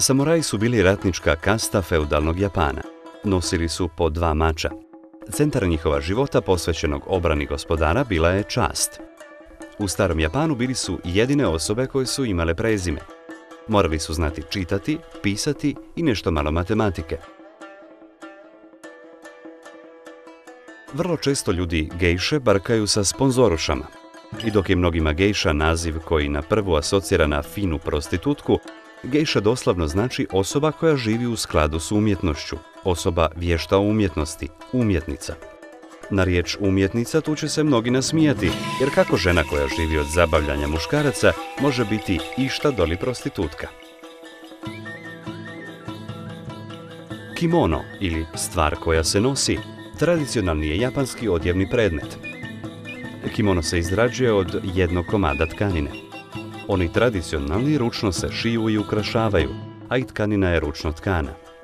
Samuraji su bili ratnička kasta feudalnog Japana. Nosili su po dva mača. Centar njihova života posvećenog obrani gospodara bila je čast. U starom Japanu bili su jedine osobe koje su imale prezime. Morali su znati čitati, pisati i nešto malo matematike. Vrlo često ljudi gejše barkaju sa sponzorušama. I dok je mnogima gejša naziv koji na prvu asocira na finu prostitutku, gejša doslovno znači osoba koja živi u skladu s umjetnošću, osoba vješta umjetnosti, umjetnica. Na riječ umjetnica tu će se mnogi nasmijati, jer kako žena koja živi od zabavljanja muškaraca može biti išta doli prostitutka? Kimono, ili stvar koja se nosi, tradicionalni je japanski odjevni predmet. Kimono se izrađuje od jednog komada tkanine. Oni tradicionalni ručno se šiju i ukrašavaju, a i tkanina je ručno tkana.